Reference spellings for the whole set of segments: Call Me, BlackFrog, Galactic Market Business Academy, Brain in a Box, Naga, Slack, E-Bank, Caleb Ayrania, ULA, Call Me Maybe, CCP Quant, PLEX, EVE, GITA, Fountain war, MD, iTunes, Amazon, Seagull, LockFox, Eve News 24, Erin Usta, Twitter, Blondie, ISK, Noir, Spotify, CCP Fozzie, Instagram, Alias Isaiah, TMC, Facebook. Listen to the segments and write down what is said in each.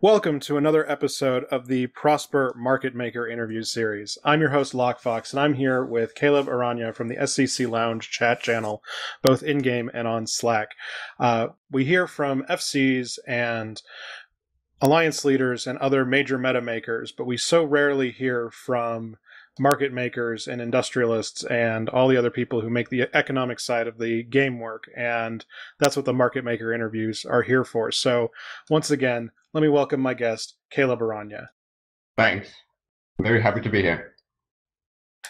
Welcome to another episode of the Prosper Market Maker Interview Series. I'm your host, LockFox, and I'm here with Caleb Ayrania from the SCC Lounge chat channel, both in-game and on Slack. We hear from FCs and alliance leaders and other major meta makers, but we so rarely hear from market makers and industrialists and all the other people who make the economic side of the game work. And that's what the market maker interviews are here for. So once again, let me welcome my guest, Caleb Ayrania. Thanks. I'm very happy to be here.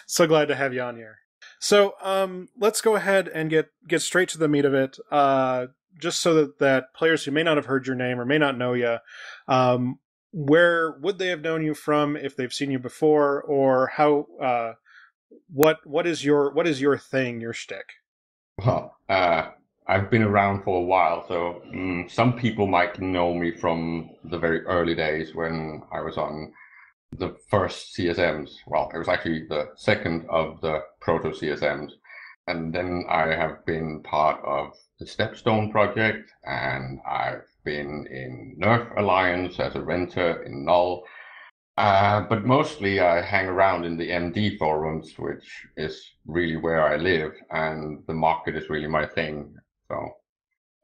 So glad to have you on here. So let's go ahead and get straight to the meat of it. Just so that players who may not have heard your name or may not know you, where would they have known you from if they've seen you before, or how? What is your thing, your shtick? Well, I've been around for a while, so some people might know me from the very early days when I was on the first CSMs. Well, it was actually the second of the proto CSMs, and then I have been part of the Stepstone project, and I've been in Nerf Alliance as a renter in Null, but mostly I hang around in the MD forums, which is really where I live, and the market is really my thing. So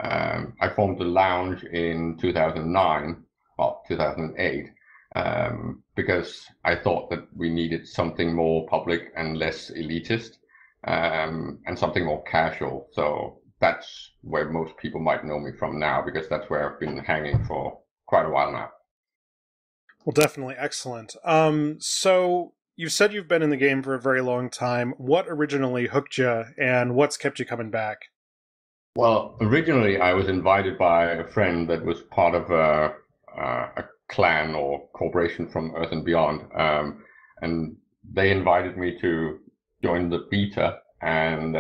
I formed the lounge in 2009, well, 2008, because I thought that we needed something more public and less elitist, and something more casual. So that's where most people might know me from now, because that's where I've been hanging for quite a while now. Well, definitely. Excellent. So you said you've been in the game for a very long time. What originally hooked you, and what's kept you coming back? Well, originally I was invited by a friend that was part of a clan or corporation from Earth and Beyond, and they invited me to join the beta, and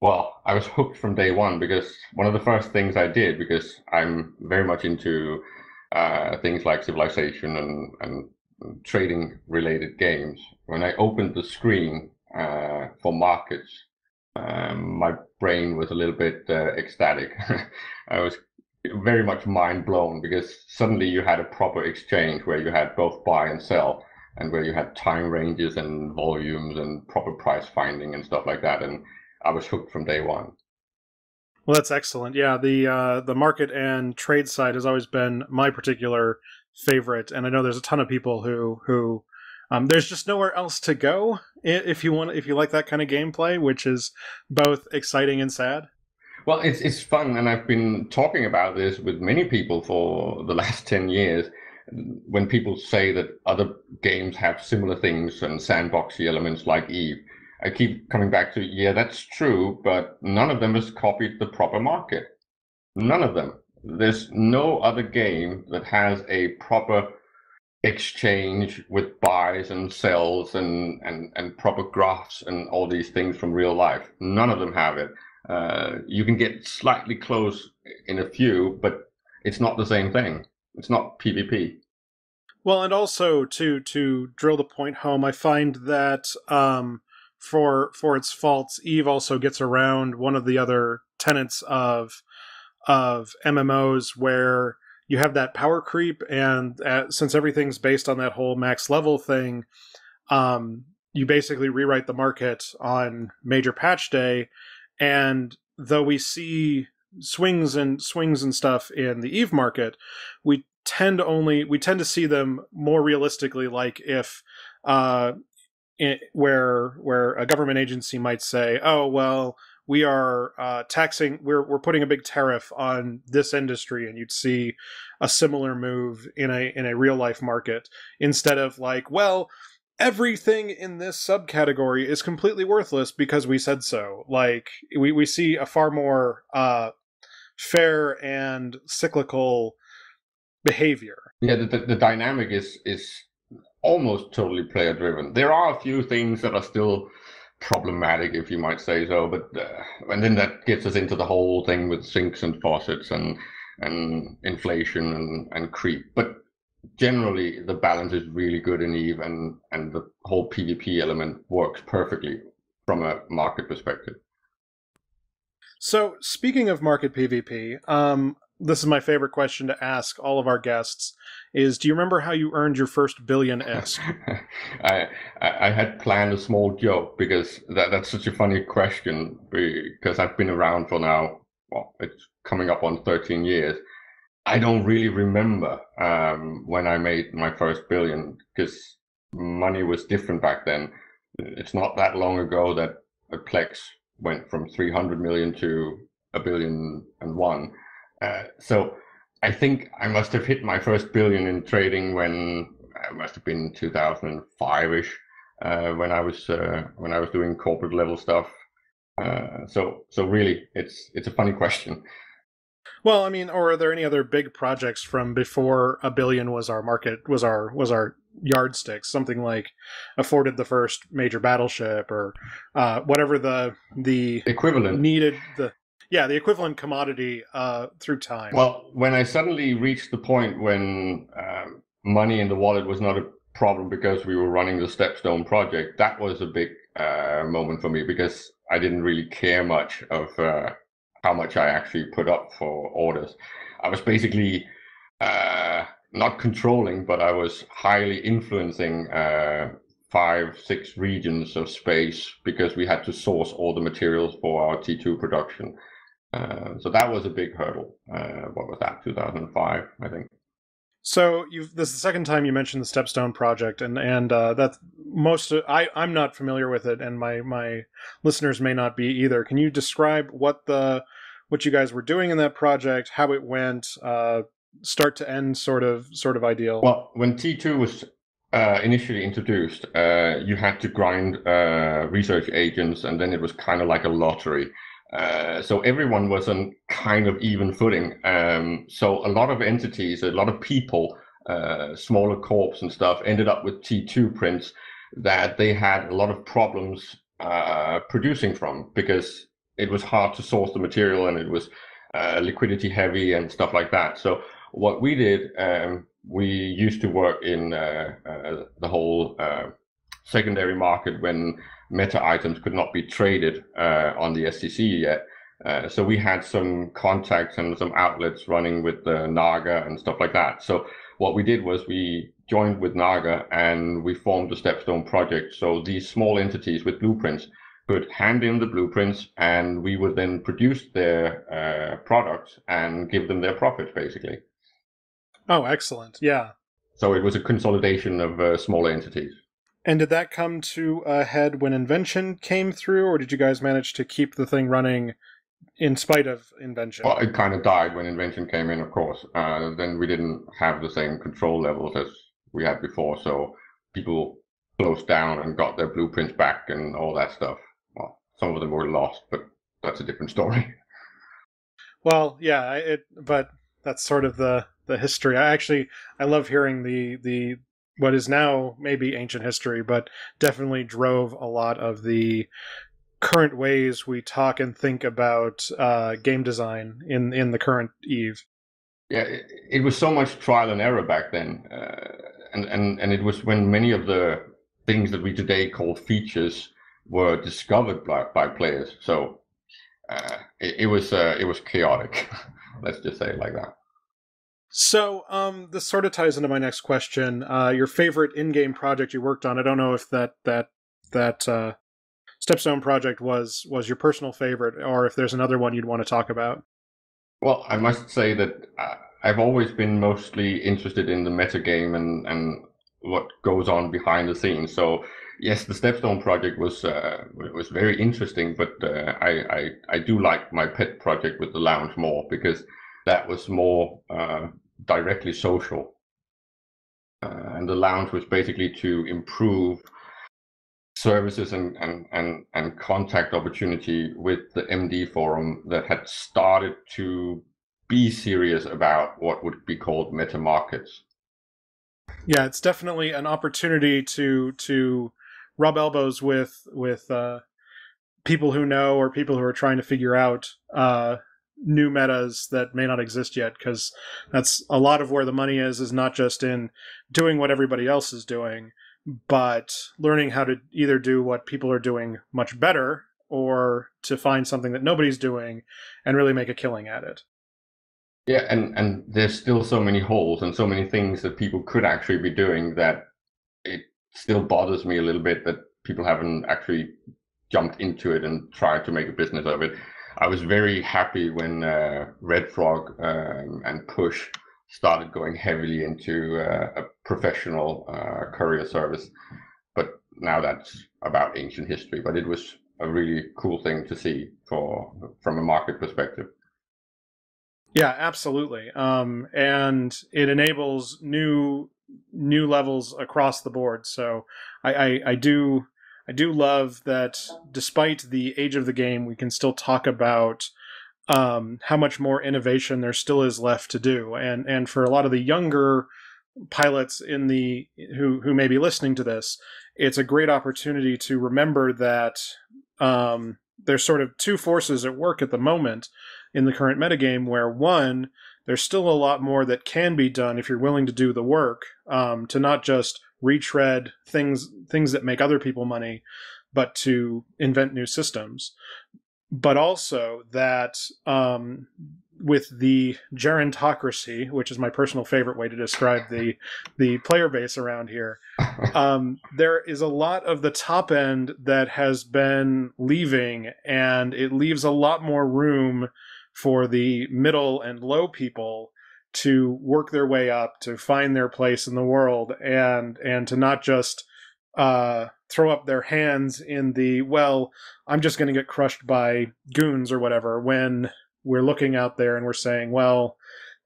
well, I was hooked from day one, because one of the first things I did, because I'm very much into things like civilization and trading-related games, when I opened the screen for markets, my brain was a little bit ecstatic. I was very much mind-blown, because suddenly you had a proper exchange where you had both buy and sell, and where you had time ranges and volumes and proper price finding and stuff like that, and I was hooked from day one. Well, that's excellent. Yeah, the market and trade side has always been my particular favorite, and I know there's a ton of people who there's just nowhere else to go if you like that kind of gameplay, which is both exciting and sad. Well, it's fun, and I've been talking about this with many people for the last 10 years. When people say that other games have similar things and sandboxy elements like EVE, I keep coming back to, yeah, that's true, but none of them has copied the proper market. None of them. There's no other game that has a proper exchange with buys and sells and proper graphs and all these things from real life. None of them have it. You can get slightly close in a few, but it's not the same thing. It's not PvP. Well, and also to drill the point home, I find that for its faults, EVE also gets around one of the other tenets of MMOs, where you have that power creep, and since everything's based on that whole max level thing, you basically rewrite the market on major patch day. And though we see swings and stuff in the EVE market, we tend to see them more realistically, like if where a government agency might say, oh, well, we are taxing, we're putting a big tariff on this industry, and you'd see a similar move in a real life market, instead of like, well, everything in this subcategory is completely worthless because we said so. Like, we see a far more fair and cyclical behavior. Yeah, the dynamic is almost totally player driven. There are a few things that are still problematic, if you might say so, but and then that gets us into the whole thing with sinks and faucets and inflation and creep. But generally, the balance is really good in EVE, and the whole PvP element works perfectly from a market perspective. So, speaking of market PvP, this is my favorite question to ask all of our guests, is do you remember how you earned your first billion? I had planned a small job because that's such a funny question, because I've been around for now, well, it's coming up on 13 years. I don't really remember when I made my first billion, because money was different back then. It's not that long ago that PLEX went from 300 million to $1.1 billion. So I think I must have hit my first billion in trading when I must have been 2005-ish, when I was doing corporate level stuff. So really, it's a funny question. Well, I mean, or are there any other big projects from before $1 billion was our market, was our yardstick? Something like afforded the first major battleship, or whatever the equivalent needed, the equivalent commodity through time. Well, when I suddenly reached the point when money in the wallet was not a problem because we were running the Stepstone project, that was a big moment for me, because I didn't really care much of how much I actually put up for orders. I was basically not controlling, but I was highly influencing 5-6 regions of space, because we had to source all the materials for our T2 production. So that was a big hurdle. What was that, 2005, I think. So this is the second time you mentioned the Stepstone project, and that's most. I'm not familiar with it, and my listeners may not be either. Can you describe what you guys were doing in that project, how it went, start to end, sort of ideal? Well, when T2 was initially introduced, you had to grind research agents, and then it was kind of like a lottery. So everyone was on kind of even footing. So a lot of entities, a lot of people, smaller corps and stuff, ended up with T2 prints that they had a lot of problems producing from, because it was hard to source the material, and it was liquidity heavy and stuff like that. So what we did, we used to work in the whole secondary market when meta items could not be traded on the SCC yet. So we had some contacts and some outlets running with Naga and stuff like that. So what we did was we joined with Naga and we formed the Stepstone project. So these small entities with blueprints could hand in the blueprints, and we would then produce their products and give them their profit, basically. Oh, excellent. Yeah. So it was a consolidation of smaller entities. And did that come to a head when Invention came through, or did you guys manage to keep the thing running in spite of Invention? Well, it kind of died when Invention came in, of course. Then we didn't have the same control levels as we had before, so people closed down and got their blueprints back and all that stuff. Well, some of them were lost, but that's a different story. Well, yeah, but that's sort of the history. I love hearing the what is now maybe ancient history, but definitely drove a lot of the current ways we talk and think about game design in the current EVE. Yeah, it was so much trial and error back then. And it was when many of the things that we today call features were discovered by players. So it was chaotic, let's just say it like that. So this sort of ties into my next question. Your favorite in-game project you worked on. I don't know if that Stepstone project was your personal favorite, or if there's another one you'd want to talk about. Well, I must say that I've always been mostly interested in the metagame and what goes on behind the scenes. So yes, the Stepstone project was very interesting, but I do like my pet project with the lounge more, because that was more directly social, and the lounge was basically to improve services and contact opportunity with the MD forum that had started to be serious about what would be called meta markets. Yeah, it's definitely an opportunity to rub elbows with people who know, or people who are trying to figure out new metas that may not exist yet, because that's a lot of where the money is not just in doing what everybody else is doing, but learning how to either do what people are doing much better, or to find something that nobody's doing and really make a killing at it. Yeah, and there's still so many holes and so many things that people could actually be doing that it still bothers me a little bit that people haven't actually jumped into it and tried to make a business of it. I was very happy when RedFrog and Push started going heavily into a professional courier service, but now that's about ancient history. But it was a really cool thing to see from a market perspective. Yeah, absolutely. And it enables new levels across the board. So I do love that despite the age of the game, we can still talk about how much more innovation there still is left to do. And for a lot of the younger pilots in the who may be listening to this, it's a great opportunity to remember that there's sort of two forces at work at the moment in the current metagame, where one, there's still a lot more that can be done if you're willing to do the work, to not just retread things that make other people money, but to invent new systems. But also that with the gerontocracy, which is my personal favorite way to describe the player base around here, there is a lot of the top end that has been leaving, and it leaves a lot more room for the middle and low people to work their way up, to find their place in the world, and to not just throw up their hands in the, well, I'm just going to get crushed by goons or whatever, when we're looking out there and we're saying, well,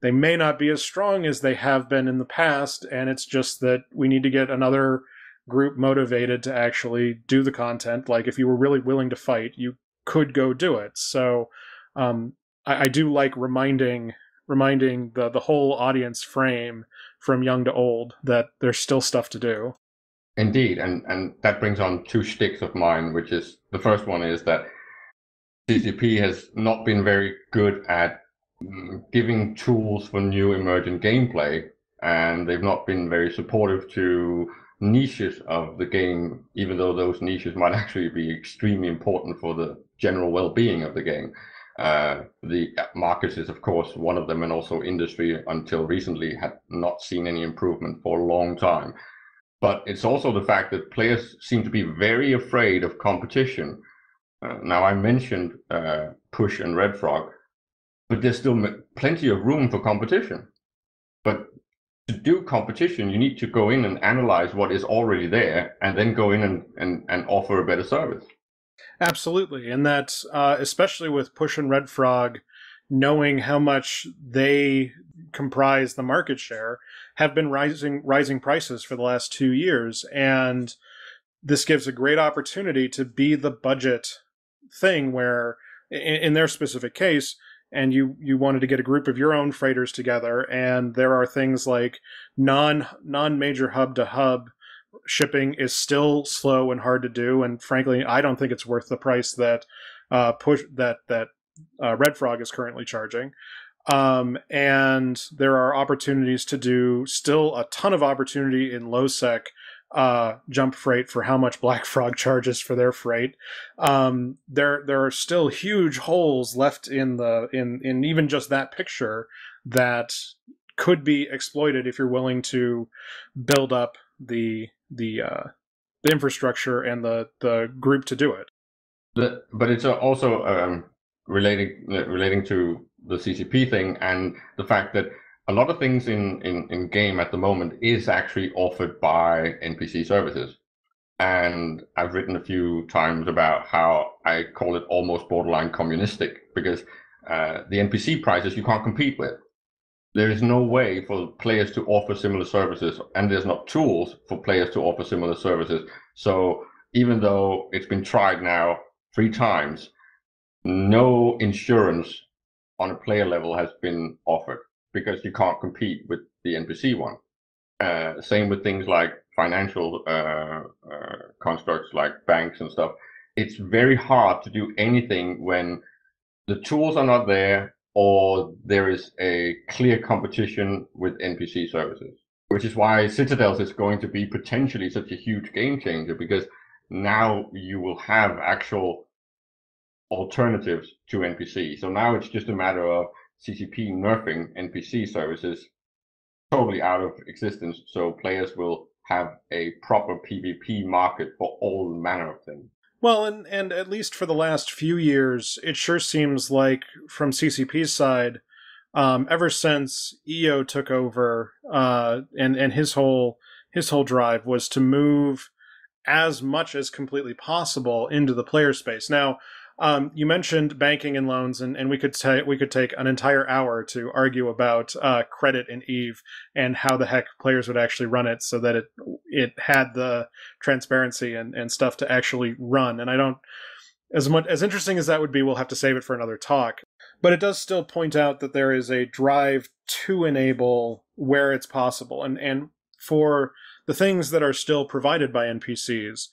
they may not be as strong as they have been in the past, and it's just that we need to get another group motivated to actually do the content. Like, if you were really willing to fight, you could go do it. So I do like reminding the whole audience frame, from young to old, that there's still stuff to do. Indeed, and that brings on two shticks of mine, which is, the first one is that CCP has not been very good at giving tools for new emergent gameplay, and they've not been very supportive to niches of the game, even though those niches might actually be extremely important for the general well-being of the game. The markets is, of course, one of them, and also industry, until recently, had not seen any improvement for a long time. But it's also the fact that players seem to be very afraid of competition. Now, I mentioned Push and RedFrog, but there's still plenty of room for competition. But to do competition, you need to go in and analyze what is already there, and then go in and offer a better service. Absolutely. And that's especially with Push and RedFrog, knowing how much they comprise the market share, have been rising prices for the last 2 years. And this gives a great opportunity to be the budget thing where, in their specific case, and you wanted to get a group of your own freighters together, and there are things like non-major hub-to-hub shipping is still slow and hard to do, and frankly, I don't think it's worth the price that RedFrog is currently charging. And there are opportunities to do, still a ton of opportunity in low-sec jump freight for how much BlackFrog charges for their freight. There are still huge holes left in even just that picture that could be exploited if you're willing to build up the infrastructure and the group to do it. But it's also relating to the CCP thing, and the fact that a lot of things in game at the moment is actually offered by NPC services. And I've written a few times about how I call it almost borderline communistic, because the NPC prices you can't compete with. There is no way for players to offer similar services, and there's not tools for players to offer similar services. So even though it's been tried now 3 times, no insurance on a player level has been offered, because you can't compete with the NPC one. Same with things like financial constructs like banks and stuff. It's very hard to do anything when the tools are not there, or there is a clear competition with NPC services, which is why Citadels is going to be potentially such a huge game changer, because now you will have actual alternatives to NPC. So now it's just a matter of, CCP nerfing NPC services totally out of existence, so players will have a proper PvP market for all manner of things. Well, and at least for the last few years, it sure seems like from CCP's side, ever since EO took over, and his whole drive was to move as much as completely possible into the player space. Now, you mentioned banking and loans, and we could take an entire hour to argue about credit in EVE and how the heck players would actually run it so that it had the transparency and stuff to actually run. And I don't, as much as interesting as that would be, we'll have to save it for another talk. But it does still point out that there is a drive to enable where it's possible, and for the things that are still provided by NPCs,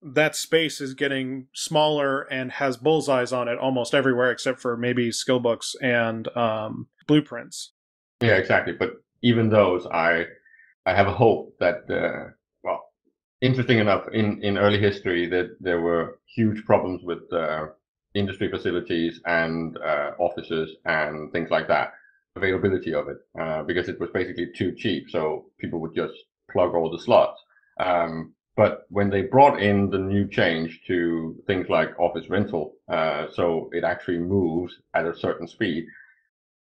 that space is getting smaller and has bullseyes on it almost everywhere except for maybe skill books and blueprints. Yeah, exactly. But even those, I have a hope that, well, interesting enough, in early history that there were huge problems with industry facilities and offices and things like that, availability of it, because it was basically too cheap. So people would just plug all the slots. But when they brought in the new change to things like office rental, so it actually moves at a certain speed,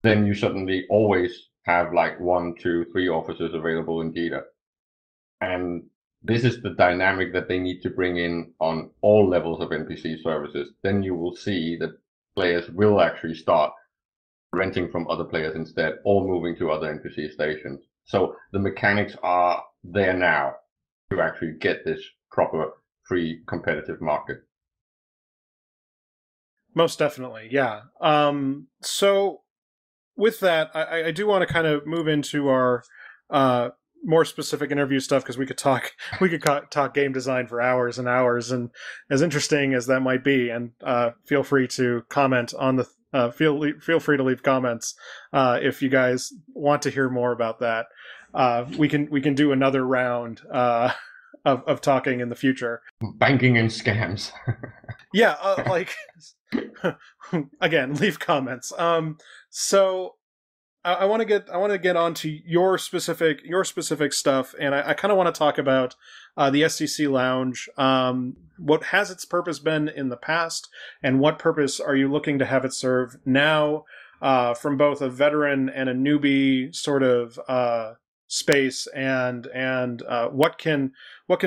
then you suddenly always have like 1, 2, 3 offices available in GITA. And this is the dynamic that they need to bring in on all levels of NPC services. Then you will see that players will actually start renting from other players instead, or moving to other NPC stations. So the mechanics are there now to actually get this proper free competitive market. Most definitely, yeah. So with that, I do want to kind of move into our more specific interview stuff, because we could talk game design for hours and hours, and as interesting as that might be, and feel free to comment on the feel free to leave comments if you guys want to hear more about that. We can do another round of talking in the future. Banking and scams. Yeah, like again, leave comments. So I want to get onto your specific stuff, and I kind of want to talk about the SCC Lounge. What has its purpose been in the past, and what purpose are you looking to have it serve now, from both a veteran and a newbie sort of space, and what can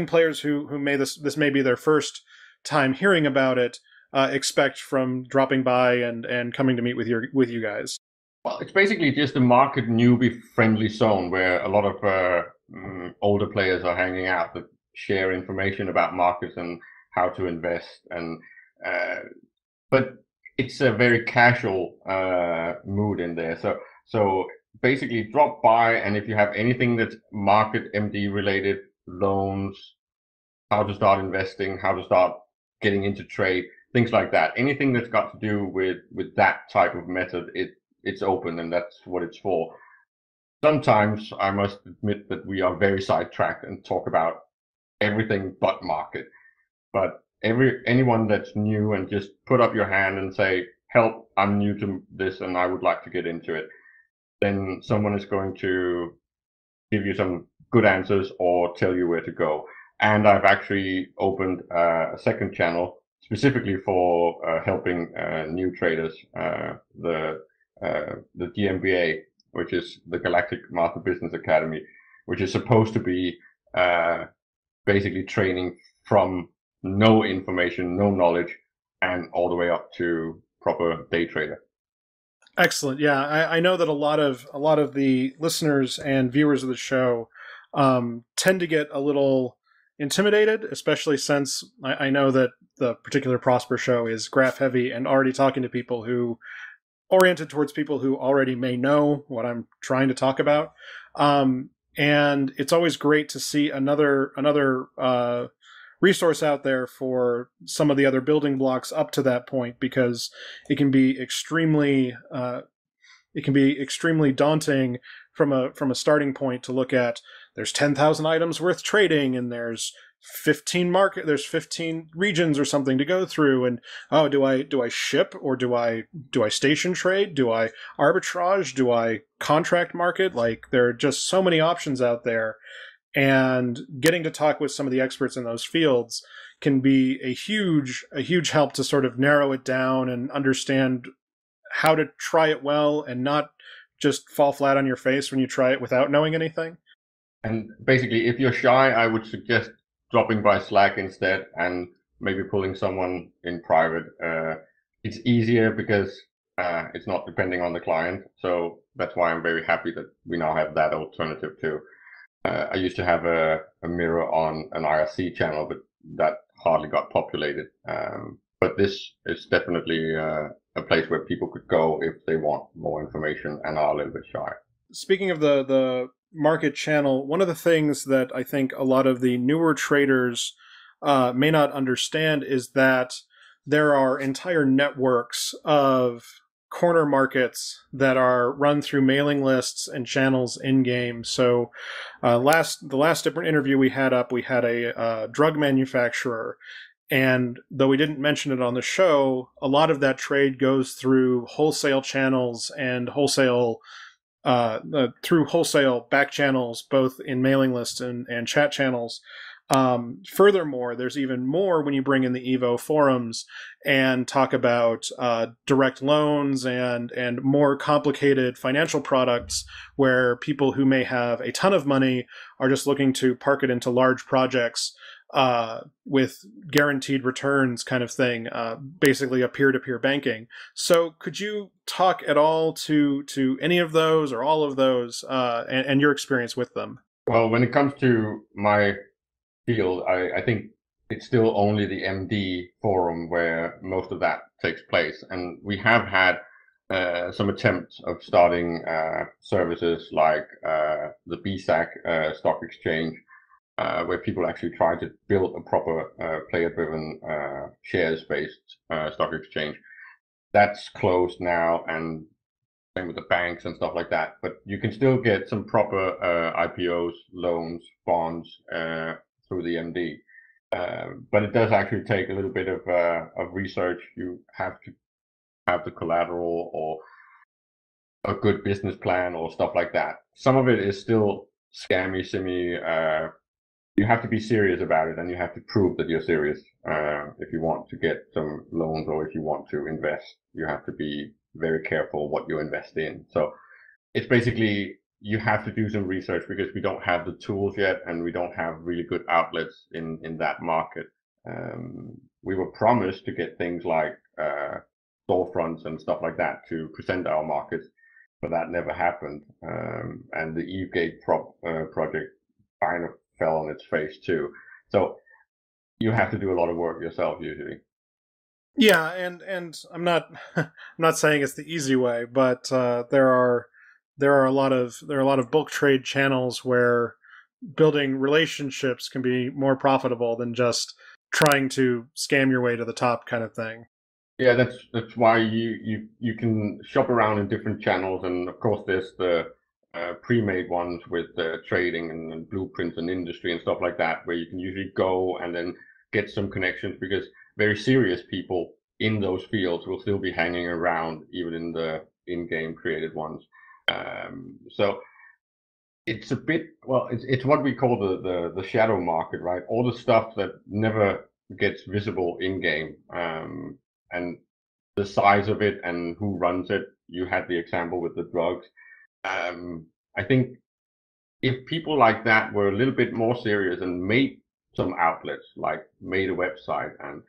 players who may this may be their first time hearing about it expect from dropping by and coming to meet with you guys? Well, it's basically just a market newbie friendly zone where a lot of older players are hanging out that share information about markets and how to invest, and but it's a very casual mood in there, so basically drop by, and if you have anything that's market MD related, loans, how to start investing, how to start getting into trade, things like that, anything that's got to do with that type of method, it's open, and that's what it's for. Sometimes I must admit that we are very sidetracked and talk about everything but market, but anyone that's new and just put up your hand and say, help, I'm new to this and I would like to get into it, then someone is going to give you some good answers or tell you where to go. And I've actually opened a second channel specifically for helping new traders, the GMBA, which is the Galactic Market Business Academy, which is supposed to be basically training from no information, no knowledge, and all the way up to proper day trader. Excellent. Yeah, I know that a lot of the listeners and viewers of the show tend to get a little intimidated, especially since I know that the particular Prosper show is graph heavy and already talking to people who oriented towards people who already may know what I'm trying to talk about. And it's always great to see another resource out there for some of the other building blocks up to that point, because it can be extremely daunting from a starting point to look at, there's 10,000 items worth trading, and there's there's 15 regions or something to go through, and oh, do I ship, or do I station trade, do I arbitrage, do I contract market? Like, there are just so many options out there, and getting to talk with some of the experts in those fields can be a huge help to sort of narrow it down and understand how to try it well and not just fall flat on your face when you try it without knowing anything. And basically, if you're shy, I would suggest dropping by Slack instead and maybe pulling someone in private. It's easier because it's not depending on the client. So that's why I'm very happy that we now have that alternative too. I used to have a mirror on an IRC channel, but that hardly got populated. But this is definitely a place where people could go if they want more information and are a little bit shy. Speaking of the market channel, one of the things that I think a lot of the newer traders may not understand is that there are entire networks of corner markets that are run through mailing lists and channels in game. So the last different interview we had up, we had a drug manufacturer, and though we didn't mention it on the show, a lot of that trade goes through wholesale channels and wholesale through wholesale back channels, both in mailing lists and chat channels. Furthermore, there's even more when you bring in the EVO forums and talk about direct loans and more complicated financial products, where people who may have a ton of money are just looking to park it into large projects with guaranteed returns kind of thing, basically a peer-to-peer banking. So could you talk at all to any of those or all of those and your experience with them? Well, when it comes to my field, I think it's still only the MD forum where most of that takes place. And we have had some attempts of starting services like the BSAC stock exchange, where people actually try to build a proper player-driven shares-based stock exchange. That's closed now, and same with the banks and stuff like that. But you can still get some proper IPOs, loans, bonds through the MD. But it does actually take a little bit of research. You have to have the collateral or a good business plan or stuff like that. Some of it is still scammy, you have to be serious about it, and you have to prove that you're serious. If you want to get some loans or if you want to invest, you have to be very careful what you invest in. So it's basically, you have to do some research, because we don't have the tools yet, and we don't have really good outlets in that market. We were promised to get things like storefronts and stuff like that to present our markets, but that never happened. And the EVE gate project kind of fell on its face too. So you have to do a lot of work yourself usually. Yeah, and I'm not saying it's the easy way, but there are a lot of bulk trade channels where building relationships can be more profitable than just trying to scam your way to the top kind of thing. Yeah, that's why you can shop around in different channels, and of course there's the pre-made ones with trading and blueprints and industry and stuff like that, where you can usually go and then get some connections, because very serious people in those fields will still be hanging around even in the in-game created ones. So it's a bit, well, it's what we call the shadow market, right? All the stuff that never gets visible in-game, and the size of it and who runs it. You had the example with the drugs. I think if people like that were a little bit more serious and made some outlets, like made a website and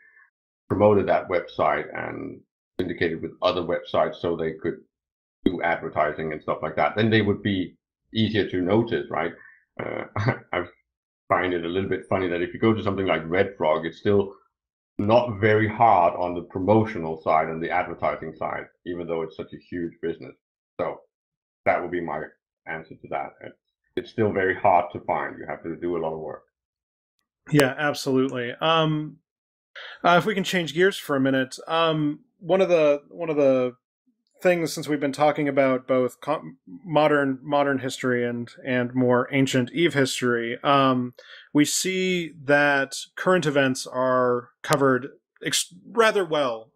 promoted that website and syndicated with other websites so they could do advertising and stuff like that, then they would be easier to notice, right? I find it a little bit funny that if you go to something like RedFrog, it's still not very hard on the promotional side and the advertising side, even though it's such a huge business. So that would be my answer to that. It's still very hard to find. You have to do a lot of work. Yeah, absolutely. If we can change gears for a minute, one of the things since we've been talking about both modern history and more ancient EVE history, we see that current events are covered rather well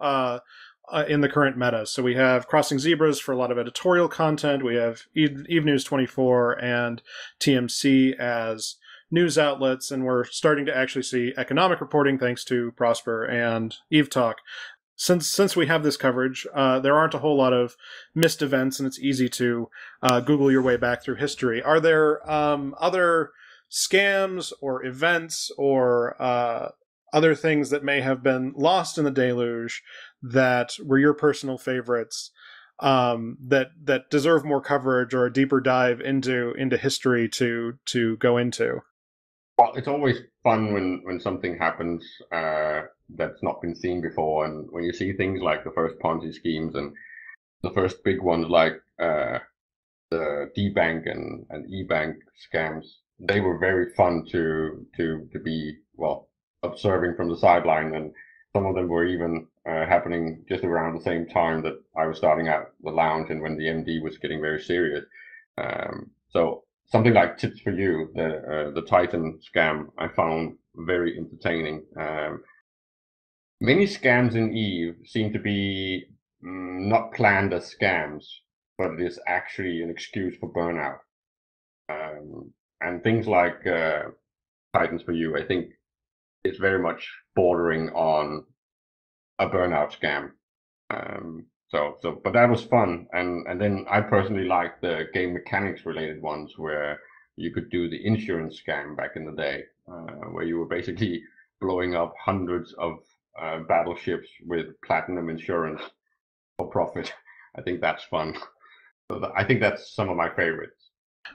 in the current meta. So we have Crossing Zebras for a lot of editorial content. We have EVE News 24 and TMC as news outlets, and we're starting to actually see economic reporting thanks to Prosper and EVE Talk. Since we have this coverage, there aren't a whole lot of missed events, and it's easy to Google your way back through history. Are there other scams or events or other things that may have been lost in the deluge that were your personal favorites that deserve more coverage or a deeper dive into history to go into? Well, it's always fun when something happens that's not been seen before, and when you see things like the first Ponzi schemes and the first big ones like the D-Bank and E-Bank scams, they were very fun to be, well, observing from the sideline, and some of them were even happening just around the same time that I was starting out the lounge and when the MD was getting very serious. So something like Tips for You, the Titan scam, I found very entertaining. Many scams in EVE seem to be not planned as scams, but it is actually an excuse for burnout. And things like Titans for You, I think, is very much bordering on a burnout scam. But that was fun. And then I personally liked the game mechanics related ones where you could do the insurance scam back in the day, where you were basically blowing up hundreds of battleships with platinum insurance for profit. I think that's fun. So I think that's some of my favorites.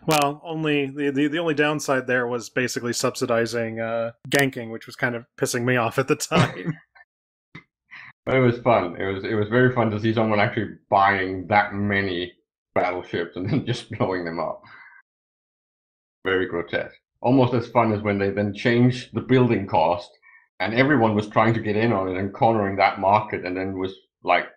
Well, only the only downside there was basically subsidizing ganking, which was kind of pissing me off at the time. But it was fun. It was very fun to see someone actually buying that many battleships and then just blowing them up. Very grotesque. Almost as fun as when they then changed the building cost, and everyone was trying to get in on it and cornering that market, and then was like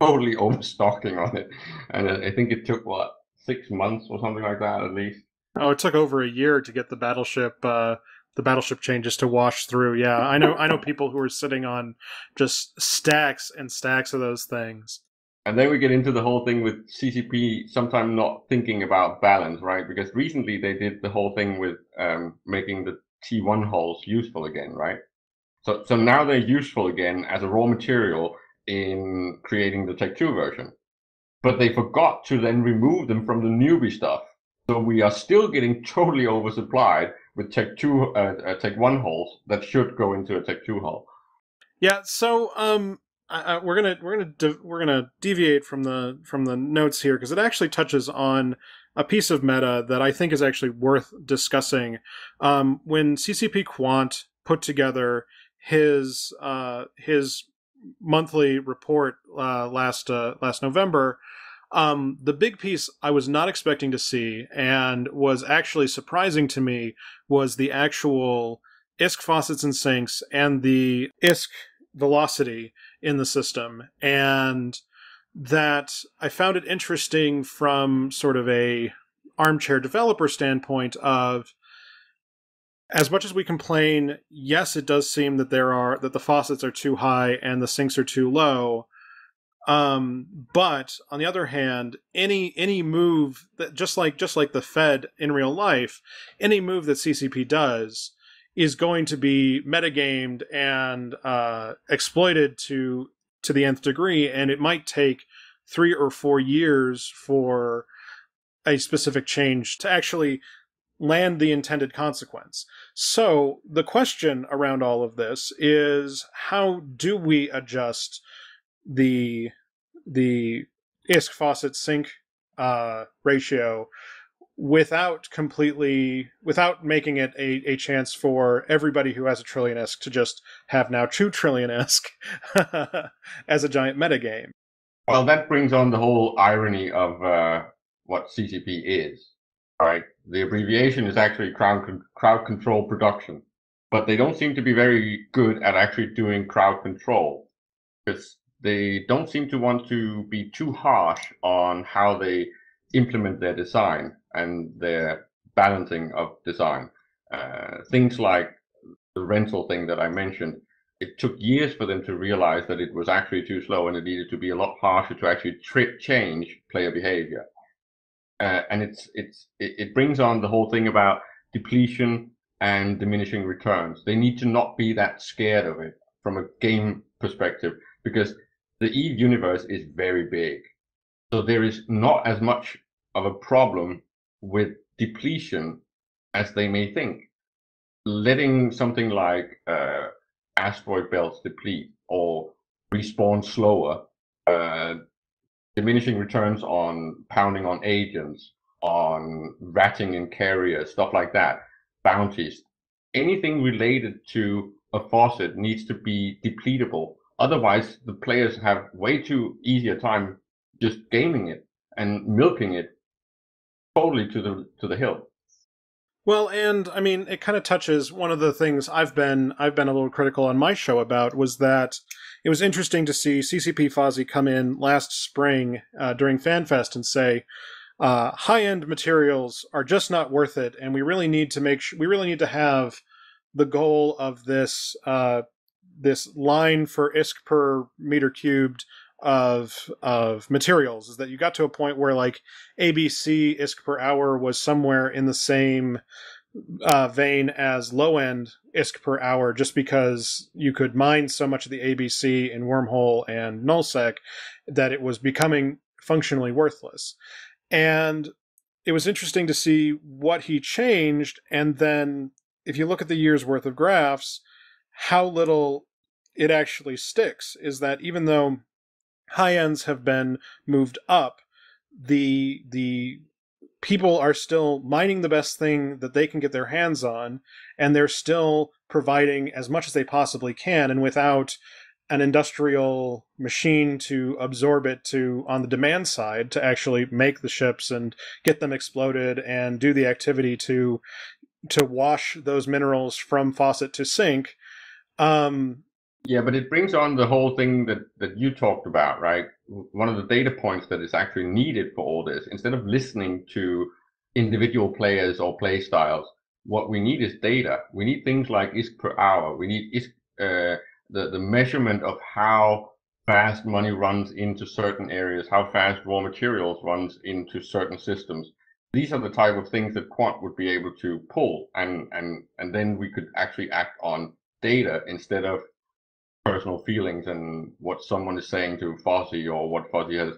totally overstocking on it. And I think it took what, 6 months or something like that, at least. Oh, it took over a year to get the battleship changes to wash through. Yeah, I know people who are sitting on just stacks and stacks of those things. And then we get into the whole thing with CCP sometimes not thinking about balance, right? Because recently they did the whole thing with making the T1 hulls useful again, right? So now they're useful again as a raw material in creating the Tech 2 version. But they forgot to then remove them from the newbie stuff. So we are still getting totally oversupplied with Tech 1 hulls that should go into a Tech 2 hull. Yeah, so we're gonna deviate from the notes here, because it actually touches on a piece of meta that I think is actually worth discussing. When CCP Quant put together his monthly report last November, the big piece I was not expecting to see and was actually surprising to me was the actual ISK faucets and sinks and the ISK velocity in the system, and that I found it interesting from sort of a armchair developer standpoint of, as much as we complain, yes, it does seem that that the faucets are too high and the sinks are too low. But on the other hand, any move that just like the Fed in real life, any move that CCP does is going to be metagamed and exploited to the nth degree, and it might take 3 or 4 years for a specific change to actually land the intended consequence. So the question around all of this is, how do we adjust the ISK faucet sink ratio without making it a chance for everybody who has a trillion ISK to just have now 2 trillion ISK as a giant metagame? Well, that brings on the whole irony of what CCP is. Right, the abbreviation is actually crowd control production, but they don't seem to be very good at actually doing crowd control, because they don't seem to want to be too harsh on how they implement their design and their balancing of design. Things like the rental thing that I mentioned, it took years for them to realize that it was actually too slow and it needed to be a lot harsher to actually change player behavior. And it brings on the whole thing about depletion and diminishing returns. They need to not be that scared of it from a game perspective, because the EVE universe is very big. So there is not as much of a problem with depletion as they may think. Letting something like asteroid belts deplete or respawn slower, diminishing returns on pounding on agents, on ratting and carriers, stuff like that, bounties, anything related to a faucet needs to be depletable. Otherwise, the players have way too easy a time just gaming it and milking it totally to the hill. Well, and I mean, it kind of touches one of the things I've been a little critical on my show about, was that it was interesting to see CCP Fozzie come in last spring during FanFest and say, high-end materials are just not worth it, and we really need to have the goal of this this line for ISK per meter cubed of materials, is that you got to a point where like ABC ISK per hour was somewhere in the same vein as low-end ISK per hour, just because you could mine so much of the ABC in Wormhole and Nullsec that it was becoming functionally worthless. And it was interesting to see what he changed, and then if you look at the year's worth of graphs, how little it actually sticks is that even though high ends have been moved up, the people are still mining the best thing that they can get their hands on, and they're still providing as much as they possibly can, and without an industrial machine to absorb it to on the demand side to actually make the ships and get them exploded and do the activity to wash those minerals from faucet to sink. Yeah, but it brings on the whole thing that you talked about, right? One of the data points that is actually needed for all this, instead of listening to individual players or play styles, what we need is data. We need things like ISK per hour. We need ISK, the measurement of how fast money runs into certain areas, how fast raw materials runs into certain systems. These are the type of things that Quant would be able to pull, and then we could actually act on data instead of personal feelings and what someone is saying to Fozzie or what Fozzie has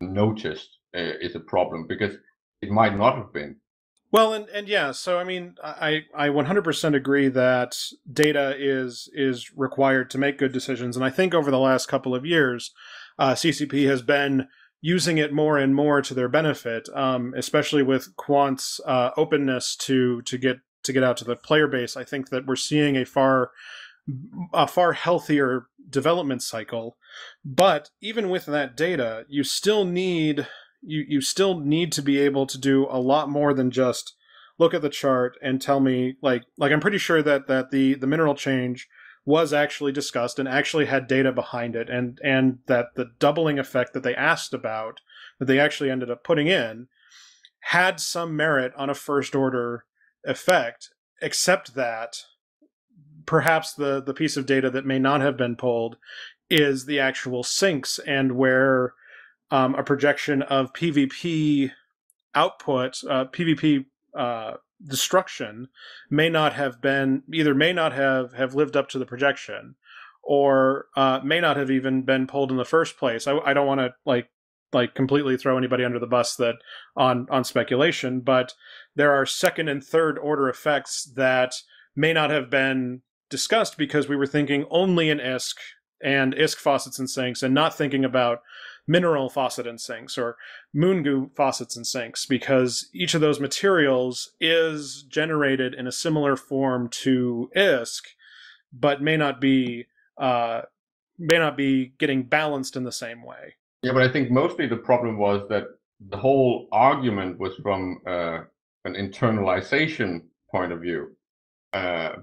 noticed is a problem, because it might not have been. Well, and yeah, so I mean, I 100% agree that data is required to make good decisions, and I think over the last couple of years, CCP has been using it more and more to their benefit, especially with Quant's openness to get out to the player base. I think that we're seeing a far healthier development cycle, but even with that data, you still need to be able to do a lot more than just look at the chart and tell me like I'm pretty sure that the mineral change was actually discussed and actually had data behind it, and that the doubling effect that they asked about, that they actually ended up putting in, had some merit on a first order effect, except that perhaps the piece of data that may not have been pulled is the actual sinks, and where a projection of PvP output, PvP destruction may not have lived up to the projection, or may not have even been pulled in the first place. I don't want to like completely throw anybody under the bus that on speculation, but there are second and third order effects that may not have been discussed because we were thinking only in ISK and ISK faucets and sinks, and not thinking about mineral faucet and sinks or moon goo faucets and sinks, because each of those materials is generated in a similar form to ISK, but may not be getting balanced in the same way. Yeah, but I think mostly the problem was that the whole argument was from an internalization point of view,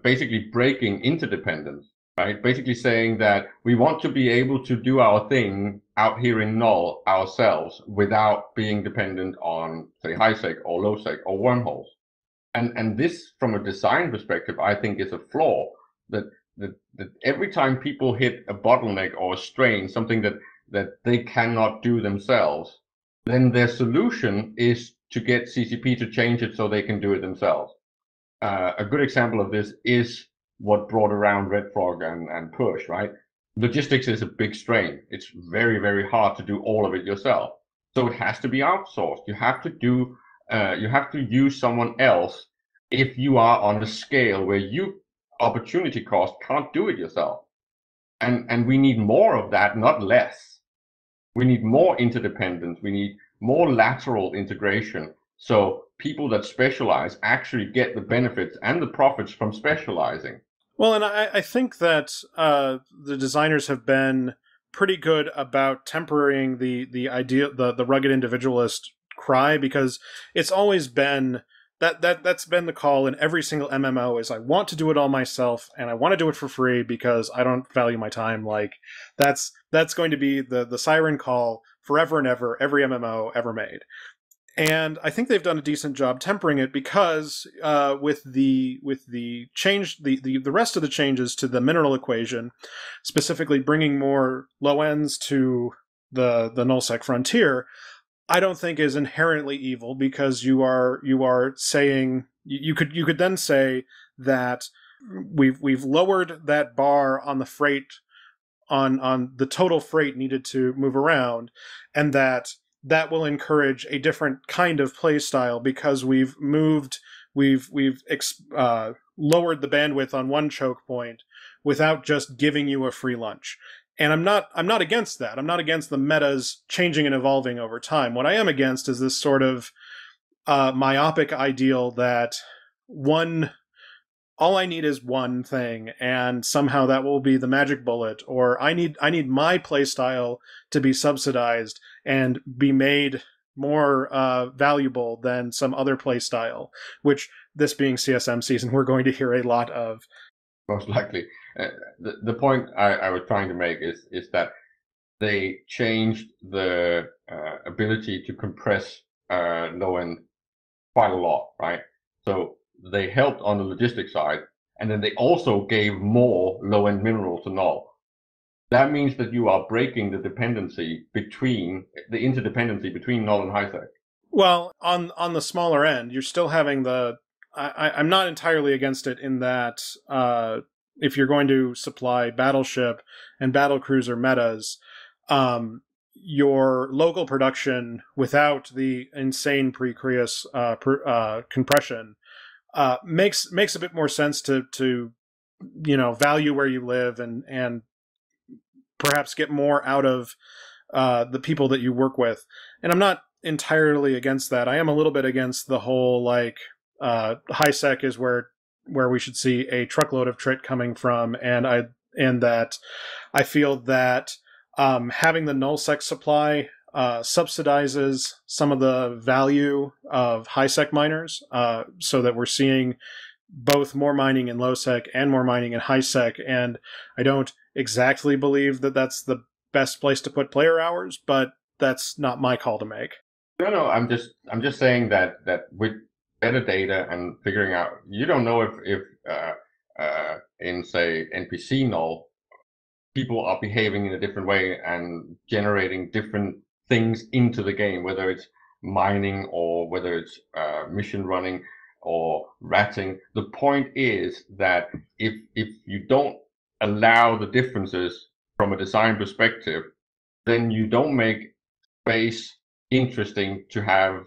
basically breaking interdependence. right? Basically saying that we want to be able to do our thing out here in Null ourselves without being dependent on, say, HiSec or LowSec or wormholes. And this, from a design perspective, I think is a flaw, that every time people hit a bottleneck or a strain, something that they cannot do themselves, then their solution is to get CCP to change it so they can do it themselves. A good example of this is what brought around RedFrog and Push, right? Logistics is a big strain. It's very, very hard to do all of it yourself. So it has to be outsourced. You have to do, you have to use someone else if you are on the scale where you opportunity cost can't do it yourself. And we need more of that, not less. We need more interdependence. We need more lateral integration. So people that specialize actually get the benefits and the profits from specializing. Well, and I think that the designers have been pretty good about tempering the idea, the rugged individualist cry, because it's always been that's been the call in every single MMO is I want to do it all myself and I want to do it for free because I don't value my time. Like that's going to be the siren call forever and ever, every MMO ever made. And I think they've done a decent job tempering it because with the change, the rest of the changes to the mineral equation, specifically bringing more low ends to the nullsec frontier, I don't think is inherently evil, because you are saying you could then say that we've lowered that bar on the freight on the total freight needed to move around, and that will encourage a different kind of play style because we've lowered the bandwidth on one choke point without just giving you a free lunch. And I'm not against that. I'm not against the metas changing and evolving over time. What I am against is this sort of myopic ideal that all I need is one thing, and somehow that will be the magic bullet, or I need my playstyle to be subsidized and be made more valuable than some other playstyle, which, this being CSM season, we're going to hear a lot of. Most likely. The point I was trying to make is that they changed the ability to compress low-end quite a lot, right? So they helped on the logistics side, and then they also gave more low-end mineral to Null. That means that you are breaking the dependency between, the interdependency between Null and HiSec. Well, on the smaller end, you're still having the... I'm not entirely against it in that if you're going to supply battleship and battlecruiser metas, your local production without the insane pre-Creus compression makes a bit more sense to you know, value where you live and perhaps get more out of the people that you work with. And I'm not entirely against that. I am a little bit against the whole like, HiSec is where we should see a truckload of trit coming from, and I feel that having the nullsec supply subsidizes some of the value of HiSec miners, so that we're seeing both more mining in lowsec and more mining in HiSec. And I don't exactly believe that that's the best place to put player hours, but that's not my call to make. No, I'm just saying that with better data and figuring out, you don't know if in, say, NPC Null, people are behaving in a different way and generating different things into the game, whether it's mining or whether it's mission running or ratting. The point is that if you don't allow the differences from a design perspective, then you don't make space interesting to have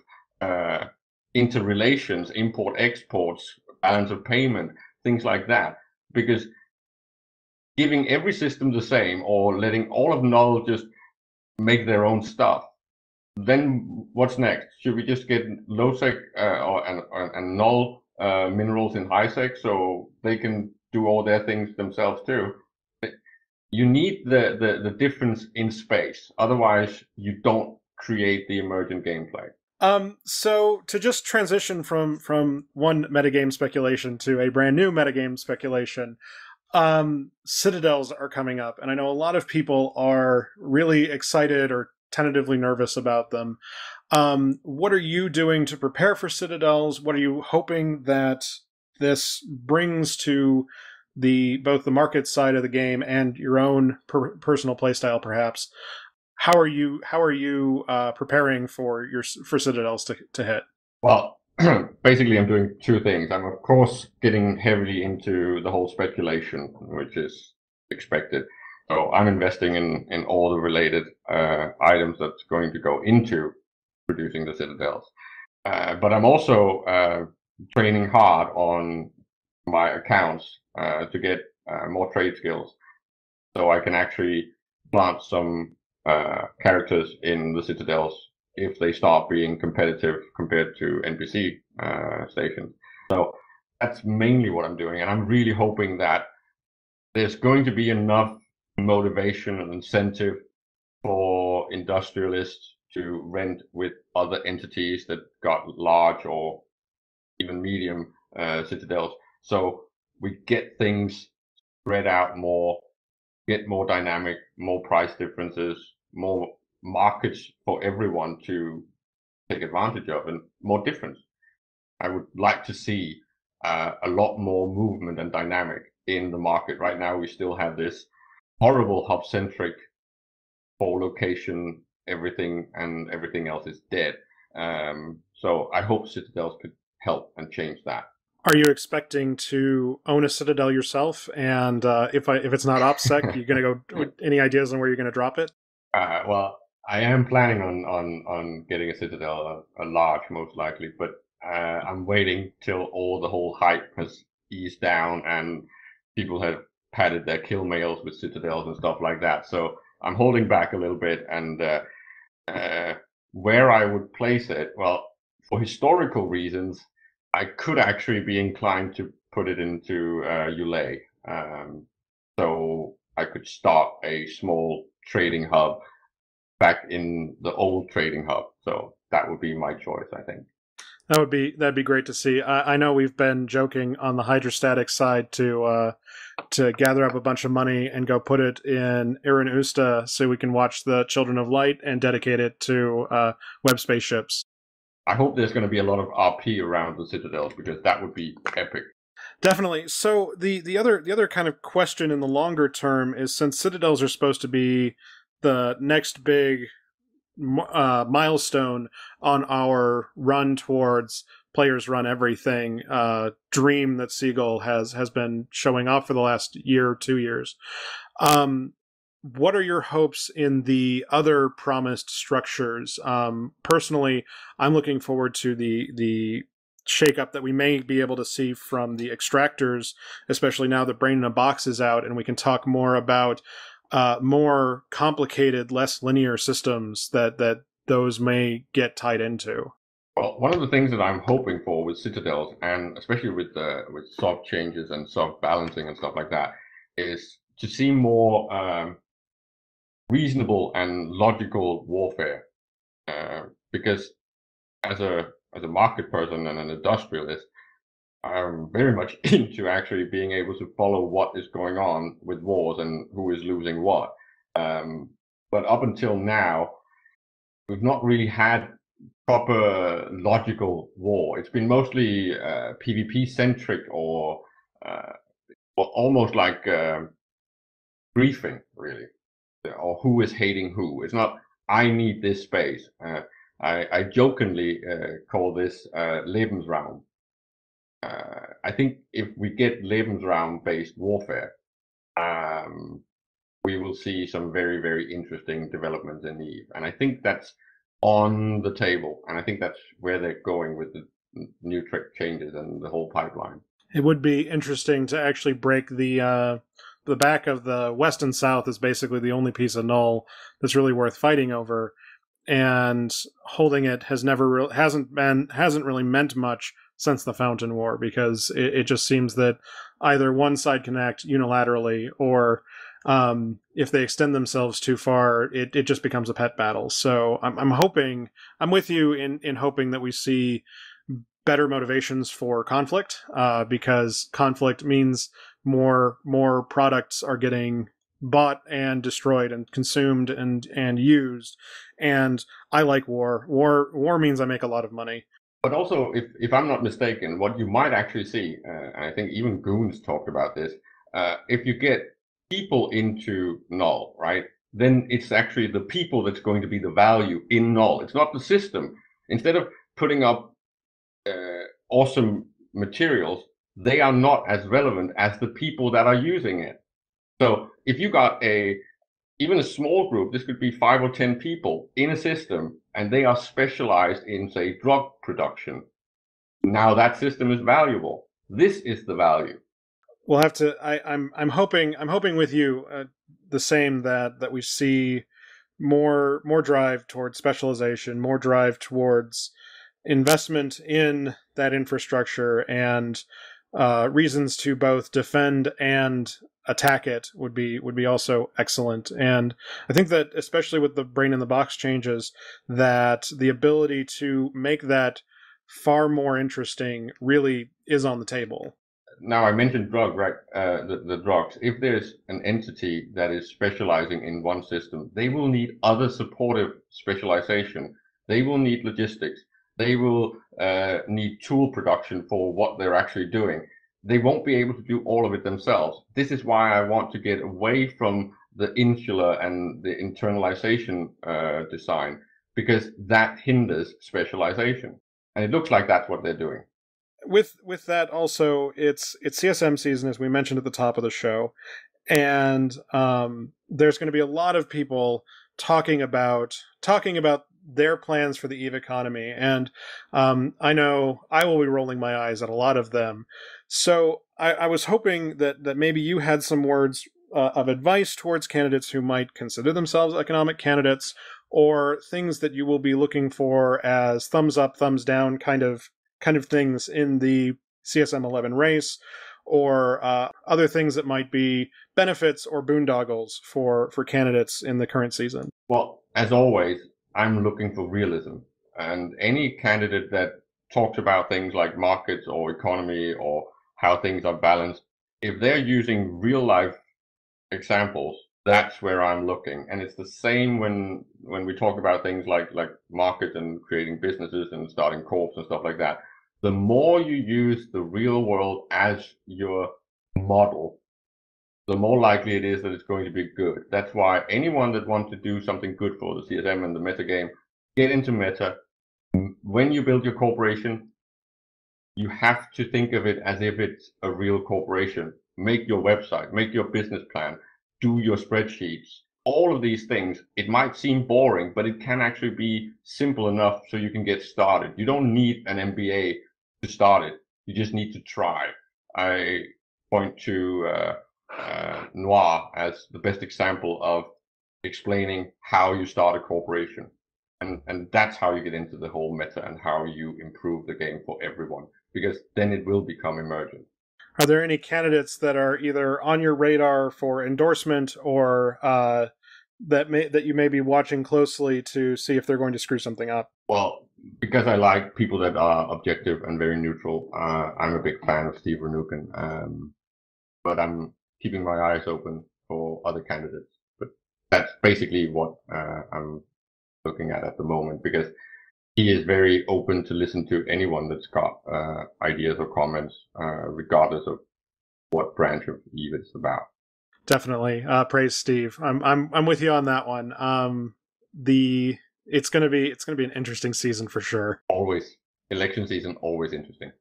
interrelations, import exports, balance of payment, things like that, because giving every system the same or letting all of Null just make their own stuff, then what's next? Should we just get lowsec and Null minerals in HiSec so they can do all their things themselves too? You need the difference in space, otherwise you don't create the emergent gameplay. So to just transition from one metagame speculation to a brand new metagame speculation, Citadels are coming up, and I know a lot of people are really excited or tentatively nervous about them. What are you doing to prepare for Citadels? What are you hoping that this brings to the both the market side of the game and your own personal playstyle, perhaps? How are you preparing for Citadels to hit? Well, basically, I'm doing two things. I'm, of course, getting heavily into the whole speculation, which is expected. So I'm investing in all the related items that's going to go into producing the Citadels. But I'm also training hard on my accounts to get more trade skills, so I can actually plant some characters in the Citadels if they start being competitive compared to NPC stations. So that's mainly what I'm doing. And I'm really hoping that there's going to be enough motivation and incentive for industrialists to rent with other entities that got large or even medium citadels. So we get things spread out more, get more dynamic, more price differences, more markets for everyone to take advantage of, and more difference. I would like to see a lot more movement and dynamic in the market. Right now, we still have this horrible hub-centric for location, everything else is dead. So I hope Citadels could help and change that. Are you expecting to own a Citadel yourself? And if it's not OPSEC, you're going to go, any ideas on where you're going to drop it? Well, I am planning on getting a Citadel, a large most likely, but I'm waiting till all the whole hype has eased down and people have padded their kill mails with Citadels and stuff like that. So I'm holding back a little bit, and where I would place it, well, for historical reasons, I could actually be inclined to put it into ULA. So I could start a small trading hub back in the old trading hub. So that would be my choice, I think. That'd be great to see. I know we've been joking on the hydrostatic side to gather up a bunch of money and go put it in Erin Usta so we can watch the Children of Light and dedicate it to web spaceships. I hope there's going to be a lot of RP around the Citadels, because that would be epic. Definitely. So the other kind of question in the longer term is, since Citadels are supposed to be the next big milestone on our run towards players run everything dream that Seagull has been showing off for the last year or 2 years, what are your hopes in the other promised structures? Personally, I'm looking forward to the shakeup that we may be able to see from the extractors, especially now that Brain in a Box is out, and we can talk more about more complicated, less linear systems that those may get tied into. Well, one of the things that I'm hoping for with Citadels, and especially with soft changes and soft balancing and stuff like that, is to see more reasonable and logical warfare. Because as a market person and an industrialist, I'm very much into actually being able to follow what is going on with wars and who is losing what. But up until now, we've not really had proper logical war. It's been mostly PvP-centric or almost like briefing, really, or who is hating who. It's not, I need this space. I jokingly call this Lebensraum. I think if we get Lebensraum-based warfare, we will see some very, very interesting developments in EVE. And I think that's on the table, and I think that's where they're going with the new trick changes and the whole pipeline. It would be interesting to actually break the back of the West and South is basically the only piece of null that's really worth fighting over, and holding it has hasn't really meant much since the Fountain War, because it just seems that either one side can act unilaterally, or if they extend themselves too far, it just becomes a pet battle. So I'm with you in hoping that we see better motivations for conflict, because conflict means more products are getting bought and destroyed and consumed and used. And I like war. War means I make a lot of money. But also, if I'm not mistaken, what you might actually see, and I think even Goons talked about this, if you get people into null, right, then it's actually the people that's going to be the value in null. It's not the system. Instead of putting up awesome materials, they are not as relevant as the people that are using it. So if you got even a small group, this could be 5 or 10 people in a system, and they are specialized in, say, drug production. Now that system is valuable. This is the value. We'll have to. I'm hoping with you the same, that we see more drive towards specialization, more drive towards investment in that infrastructure, and reasons to both defend and attack it would be also excellent. And I think that, especially with the Brain in the Box changes, that the ability to make that far more interesting really is on the table. Now, I mentioned drug, right? The drugs. If there's an entity that is specializing in one system, they will need other supportive specialization. They will need logistics. They will need tool production for what they're actually doing. They won't be able to do all of it themselves. This is why I want to get away from the insular and the internalization design, because that hinders specialization. And it looks like that's what they're doing. With that also, it's CSM season, as we mentioned at the top of the show. And there's going to be a lot of people talking about their plans for the EVE economy. And I know I will be rolling my eyes at a lot of them. So I was hoping that maybe you had some words of advice towards candidates who might consider themselves economic candidates, or things that you will be looking for as thumbs up, thumbs down kind of things in the CSM 11 race, or other things that might be benefits or boondoggles for candidates in the current season. Well, as always, I'm looking for realism, and any candidate that talks about things like markets or economy or how things are balanced, if they're using real life examples, that's where I'm looking. And it's the same when we talk about things like markets and creating businesses and starting corps and stuff like that. The more you use the real world as your model, the more likely it is that it's going to be good. That's why anyone that wants to do something good for the CSM and the meta game, get into meta. When you build your corporation, you have to think of it as if it's a real corporation. Make your website, make your business plan, do your spreadsheets. All of these things, it might seem boring, but it can actually be simple enough so you can get started. You don't need an MBA to start it. You just need to try. I point to Noir as the best example of explaining how you start a corporation, and that's how you get into the whole meta and how you improve the game for everyone, because then it will become emergent. Are there any candidates that are either on your radar for endorsement, or that you may be watching closely to see if they're going to screw something up? Well, because I like people that are objective and very neutral, I'm a big fan of Steve Renukin, but I'm keeping my eyes open for other candidates. But that's basically what I'm looking at the moment, because he is very open to listen to anyone that's got ideas or comments, regardless of what branch of EVE it's about. Definitely, praise Steve. I'm with you on that one. It's gonna be an interesting season for sure. Always, election season, always interesting.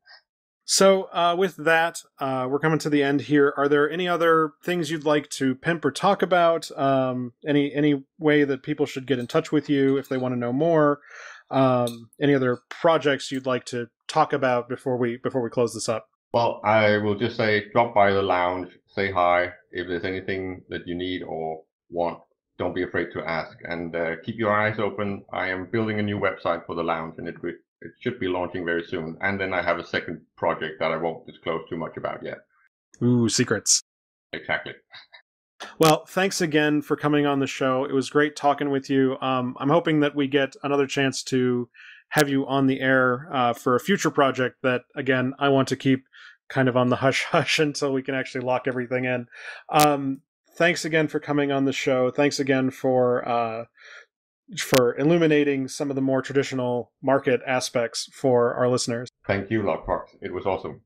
So with that, we're coming to the end here. Are there any other things you'd like to pimp or talk about? Any way that people should get in touch with you if they want to know more? Any other projects you'd like to talk about before we close this up? Well, I will just say, drop by the lounge, say hi. If there's anything that you need or want, don't be afraid to ask, and keep your eyes open. I am building a new website for the lounge, and it should be launching very soon. And then I have a second project that I won't disclose too much about yet. Ooh, secrets. Exactly. Well, thanks again for coming on the show. It was great talking with you. I'm hoping that we get another chance to have you on the air for a future project that, again, I want to keep kind of on the hush-hush until we can actually lock everything in. Thanks again for coming on the show. Thanks again for illuminating some of the more traditional market aspects for our listeners. Thank you, LockFox. It was awesome.